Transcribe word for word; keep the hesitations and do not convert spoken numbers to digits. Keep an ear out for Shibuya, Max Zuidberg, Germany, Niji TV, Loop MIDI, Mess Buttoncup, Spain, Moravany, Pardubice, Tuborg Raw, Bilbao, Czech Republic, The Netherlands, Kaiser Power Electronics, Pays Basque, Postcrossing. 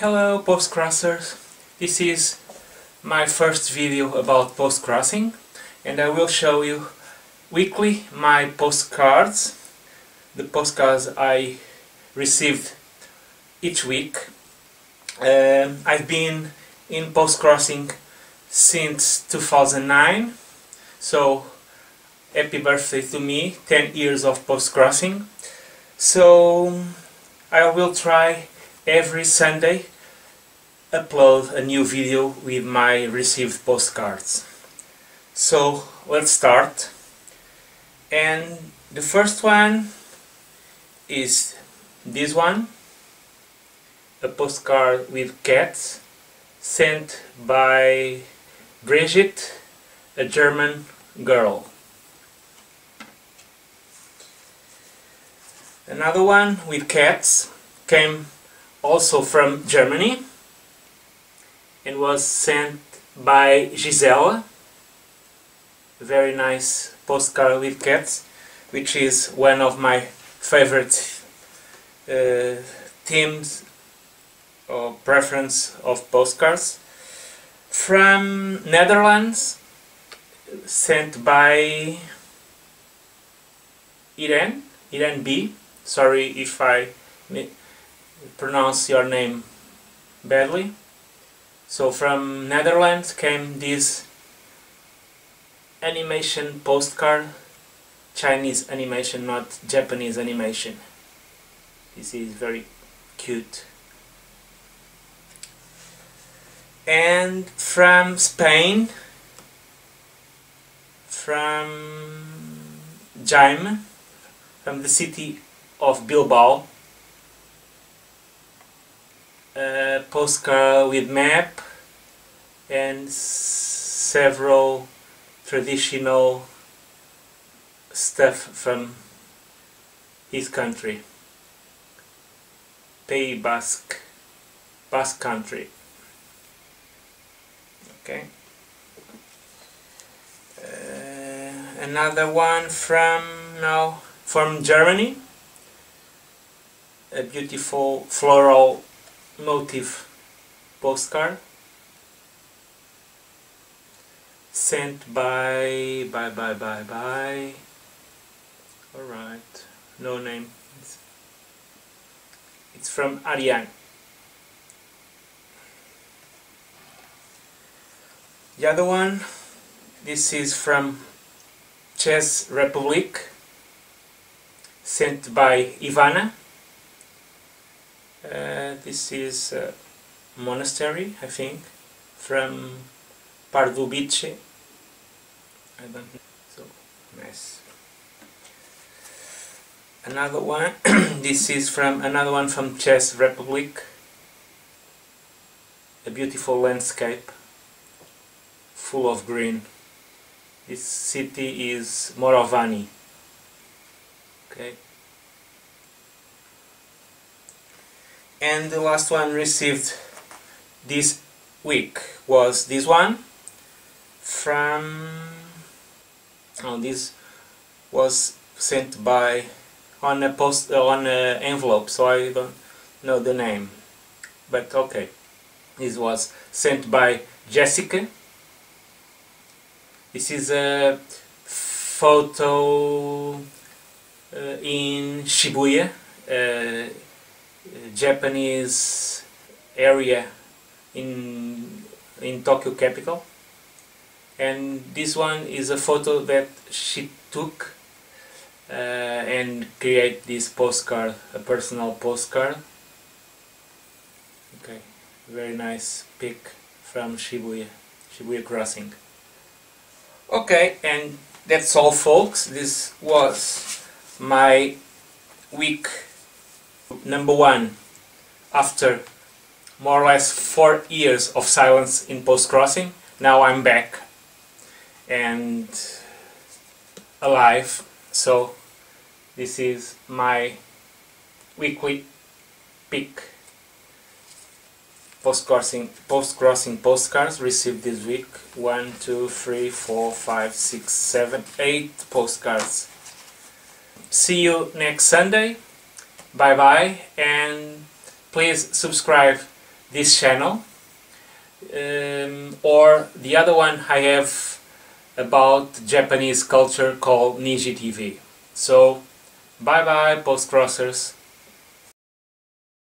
Hello postcrossers, this is my first video about postcrossing and I will show you weekly my postcards, the postcards I received each week. Uh, I've been in postcrossing since two thousand nine, so happy birthday to me, ten years of postcrossing. So I will try every Sunday upload a new video with my received postcards. So let's start, and the first one is this one, a postcard with cats sent by Brigitte, a German girl. Another one with cats came also from Germany and was sent by Gisela. Very nice postcard with cats, which is one of my favorite uh, themes or preference of postcards. From Netherlands, sent by Irene, Irene B. Sorry if I pronounce your name badly. So from Netherlands came this animation postcard, Chinese animation, not Japanese animation. This is very cute. And from Spain, from Jaime, from the city of Bilbao, a postcard with map and several traditional stuff from his country, Pays Basque, Basque country. Okay. Uh, another one from now from Germany, a beautiful floral motif postcard sent by by by by by all right, no name. It's, it's from Ariane. The other one, this is from Czech Republic, sent by Ivana. Uh, this is a monastery, I think, from Pardubice. I don't know. So nice. Another one. This is from another one from Czech Republic. A beautiful landscape, full of green. This city is Moravany. Okay. And the last one received this week was this one from, oh, this was sent by on a post uh, on an envelope, so I don't know the name, but okay, this was sent by Jessica. This is a photo uh, in Shibuya, uh, Japanese area in in Tokyo capital, and this one is a photo that she took uh, and create this postcard, a personal postcard. Okay, very nice pic from Shibuya, Shibuya crossing. Okay, and that's all, folks. This was my week number one, after more or less four years of silence in postcrossing. Now I'm back and alive, so this is my weekly pick postcrossing postcrossing postcards received this week. One, two, three, four, five, six, seven, eight postcards. See you next Sunday. Bye bye, and please subscribe this channel, um, or the other one I have about Japanese culture called Niji T V. So bye bye, Postcrossers.